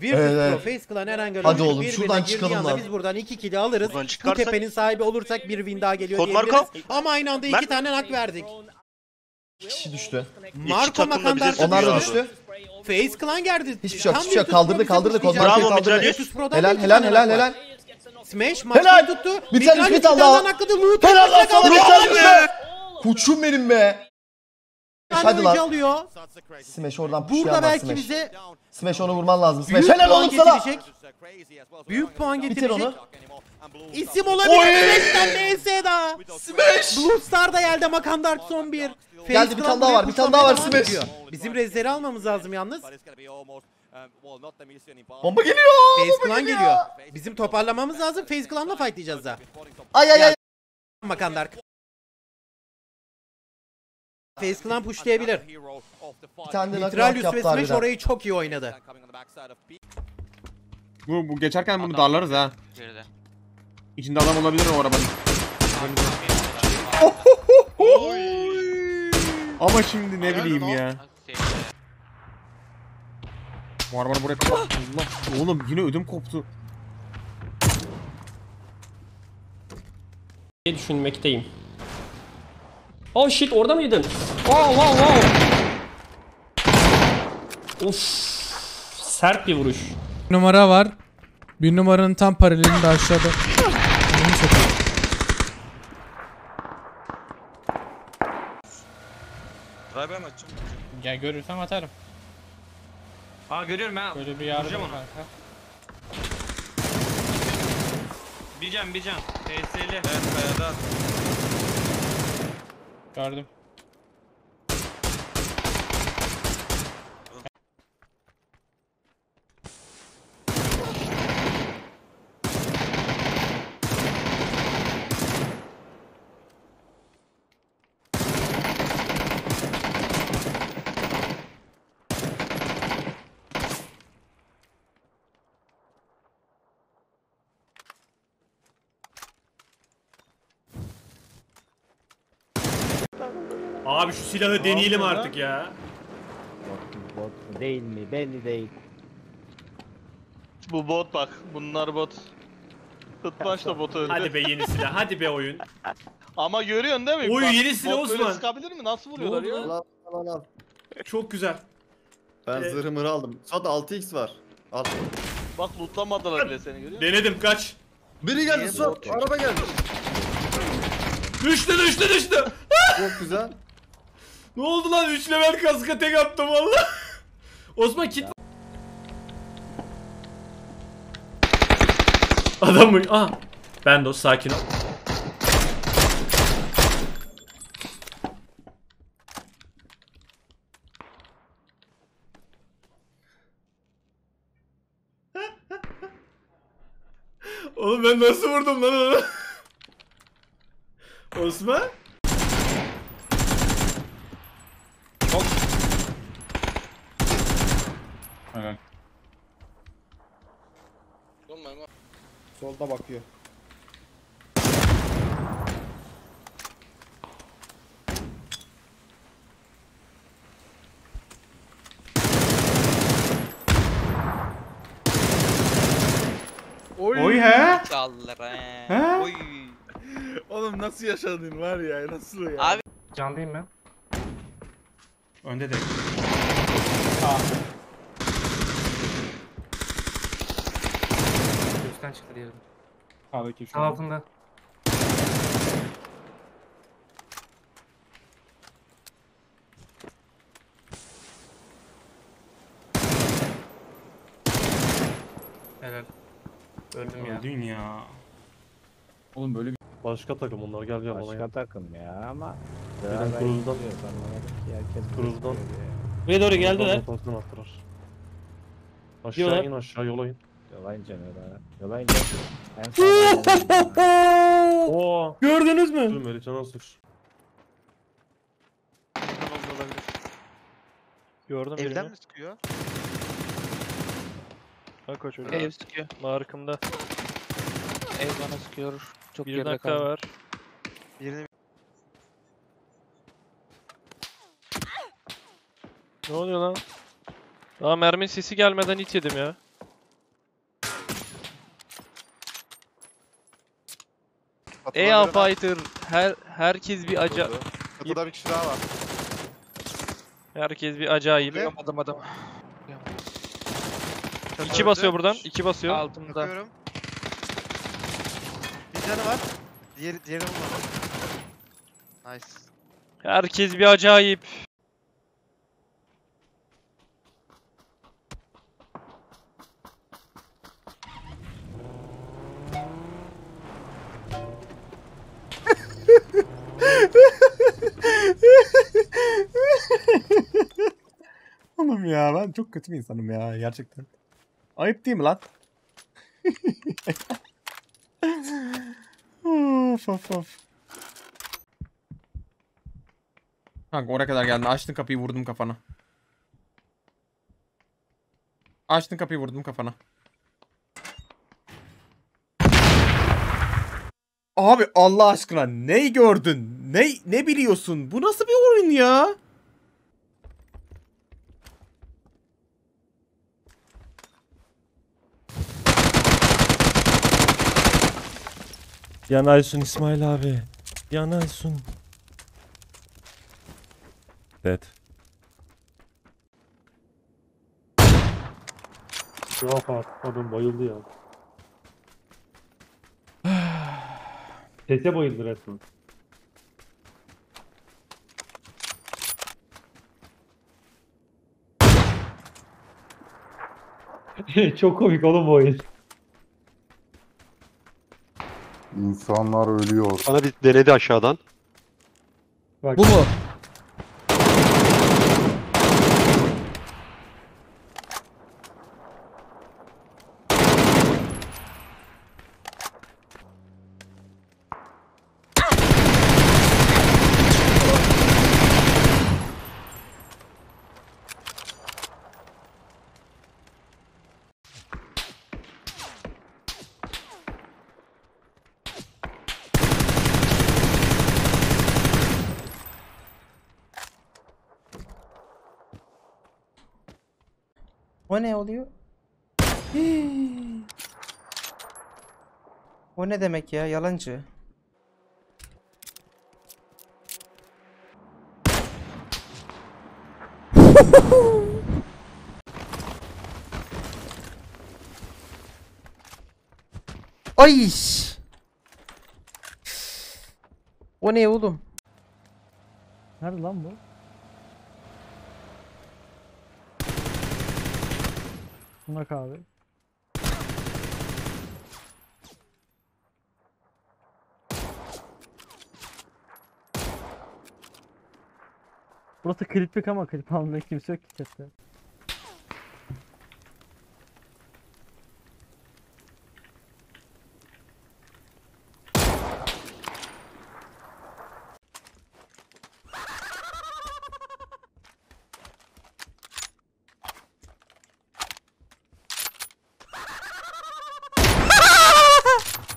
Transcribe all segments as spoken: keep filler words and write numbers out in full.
Bir evet, evet. Face Clan herhangi hadi oğlum şuradan çıkalım lan. Biz buradan iki kili alırız. Bu çıkarsak... tepenin sahibi olursak bir win daha geliyor diyebiliriz. Ama aynı anda iki ben... tane hak verdik. İki kişi düştü. Marco Makandark onlar da düştü. Face Clan geldi. Hiçbir şey yok. Hiçbir şey yok. Kaldırdı kaldırdı. Bravo Vitrialis. Helal helal helal helal. Smash maçı tuttu. Vitrialis Allah'ın hakkı da loot. Helal olsun Vitrialis. Koçum benim be. Hadi lan. Alıyor. Smash oradan puşlayamaz Smash. Belki bize... Smash onu vurman lazım. Smash helal oğlum sana. Büyük puan getirecek. Bitir onu. İsim olabilir. Smash'ten neyse daha. Smash. Bluestar da geldi. Makandark son bir. Face geldi bir tane daha var. Bir tane daha var Smash. Bizim rezleri almamız lazım yalnız. Bomba geliyor. Face Clan geliyor. geliyor. Bizim toparlamamız lazım. Face Clan'la fightlayacağız daha. Ay ay ay. Makandark. Face Clan pushlayabilir. Vitrialis ve Smash orayı çok iyi oynadı. Bu, bu geçerken bunu darlarız ha. İçinde adam olabilir o arabanın. Ama şimdi ne bileyim ya. Bu arabanı buraya Allah oğlum yine ödüm koptu. Ne düşünmekteyim? Oh shit orada mıydın? Wow wow wow. Of sert bir vuruş. Bir numara var. Bir numaranın tam paralelinde aşağıda. Drive ben açacağım. Ya görürsem atarım. Aa görüyorum ha. Böyle bir yardım var. Bir can bir can. T S'li. Evet beraber. Gördüm. Abi şu silahı deneyelim artık ya. Bot, bot değil mi? Belli değil. Bu bot bak. Bunlar bot. Tutmaş da botu öldü. Hadi be yeni silah. Hadi be oyun. Ama görüyorsun değil mi? Oy bak, yeni silah Osman. Böyle sıkabilir mi? Nasıl vuruyorlar ya? Al al al. Çok güzel. Ben ee, zırhımı mırı aldım. Sad altı x var. Al. Bak lootlamadılar bile seni görüyor musun? Denedim kaç. Biri geldi Suat. Araba geldi. Düştü düştü düştü. Çok güzel. Ne oldu lan? üç level kaska tek attım vallahi. Osman kit. Adam mı? Aa. Ben de o sakin ol. Oğlum ben nasıl vurdum lan onu? Osman? Aynen. Solda bakıyor. Oy, Oy he? he? Oy. Oğlum nasıl yaşadın var ya nasıl ya? Abi candayım ben. Önde de. Tamam. Üstten çıktı diyelim. Abi şu altında. Helal. Öldüm ya. Öldün ya. Oğlum böyle bir... Başka takım onlar gel gel bana. Başka ya. takım ya ama. Birden kuruzdan. Kuruzdan. Buraya doğru geldiler. Aşağı in aşağı yola in. Yola in canım yola in. Yola in. Gördünüz mü? Dur Melih canı asır. Gördüm birini. Evden mi sıkıyor? Bak o çocuğa. Ev sıkıyor. Markımda. Ev bana sıkıyor. Çok bir dakika kaldım. var. Birini... Ne oluyor lan? Daha mermi sesi gelmeden hiç yedim ya. Ea Fighter, her herkes bir acayip. Kapıda bir kişi daha var. Herkes bir acayip. Yapamadım adam. İki basıyor buradan, iki basıyor. Altımda. Yapıyorum. Bir tane var. Diğeri, diğeri var. Nice. Herkes bir acayip. Oğlum ya ben çok kötü bir insanım ya gerçekten. Ayıp değil mi lan? Of of of. Kanka oraya kadar geldin, açtın kapıyı vurdum kafana. Açtın kapıyı vurdum kafana. Abi Allah aşkına ne gördün? Ne ne biliyorsun? Bu nasıl bir oyun ya? Yanaysın İsmail abi. Yanaysın. Evet. Suat adam bayıldı ya. Sese bayıldı resmen. Çok komik oğlum bu oyun. İnsanlar ölüyor. Bana bir denedi aşağıdan. Bak. Bu mu? O ne oluyor? Hii. O ne demek ya? Yalancı. Ay! O ne oğlum? Nerede lan bu? Bak abi. Burası kliplik ama klip almıyor, kimse yok ki chatte.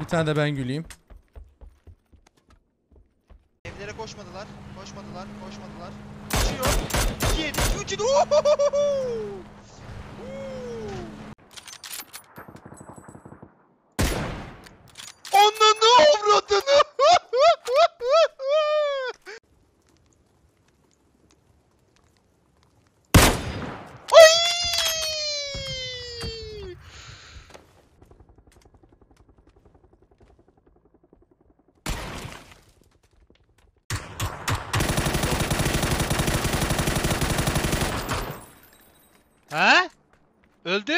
Bir tane de ben güleyim. Evlere koşmadılar, koşmadılar, koşmadılar. Kaçıyor. iki yedi, üç Ananı avradını! Ha? Öldü.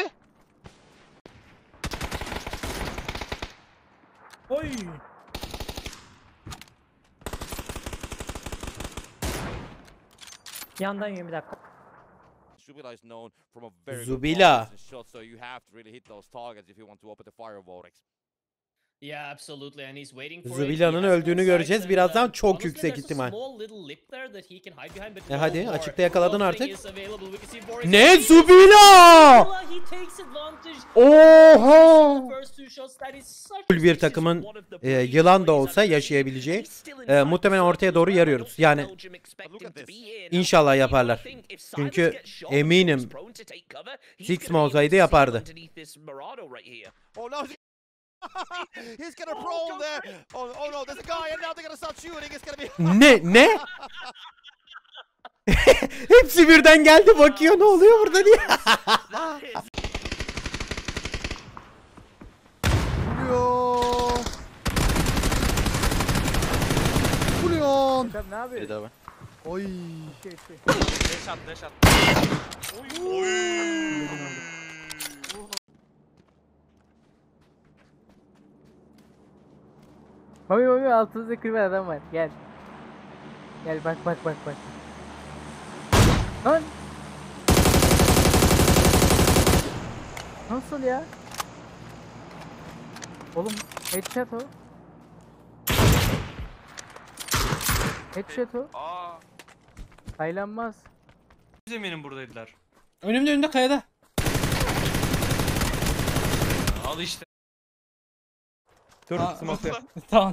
Oy. Yandan yirmi dakika. Zubila. Zıvila'nın öldüğünü göreceğiz birazdan, çok yüksek ihtimal. E hadi, açıkta yakaladın artık. Ne Zıvila? Oha! Bir takımın e, yılan da olsa yaşayabileceği e, muhtemelen ortaya doğru yarıyoruz. Yani inşallah yaparlar. Çünkü eminim Sixma olsaydı yapardı. Ne? Ne? Hepsi birden geldi, bakıyor ne oluyor burada diye. Vuruyor. Vuruyor. Ne yapıyorsun? Oy. Beş at, beş at. Oy. Mami mami altımızda kırma adam var, gel. Gel bak bak bak bak. Lan! Nasıl ya? Oğlum headshot o. Headshot o. Kaylanmaz. Zeminim buradaydılar. Önümde önümde kayada. Al işte. Dur, smoke yap. Tamam, tamam.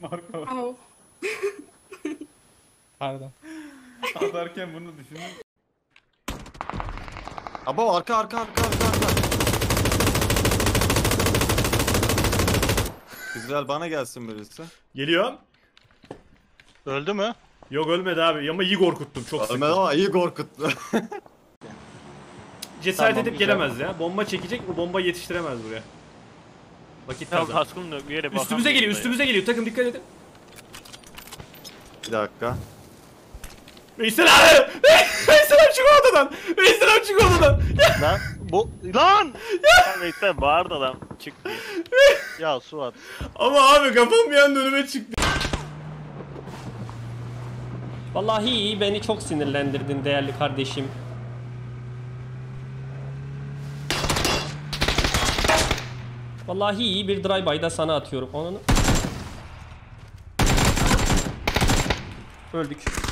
Marka var. Pardon. Atarken bunu düşündüm. Abo, arka, arka, arka, arka, arka. Güzel, bana gelsin birisi. Geliyor. Öldü mü? Yok ölmedi abi ama iyi korkuttum çok sıkıntı. Ölmedi ama iyi korkuttu. Cesaret tamam, edip gelemez ya. Bomba çekecek, bu bomba yetiştiremez buraya. Vakit kazan. Üstümüze geliyor, üstümüze geliyor. Takım dikkat edin. Bir dakika. Veysel abi! Veysel abi çık odadan! Veysel abi çık odadan! Lan! Bu... Lan! Ya. Veysel bağırdı adam. Çıktı. Ya Suat. Ama abi kafam bir anda önüme çıktı. Vallahi iyi, beni çok sinirlendirdin değerli kardeşim. Vallahi iyi bir drive-by da sana atıyorum. Onu... Öldük.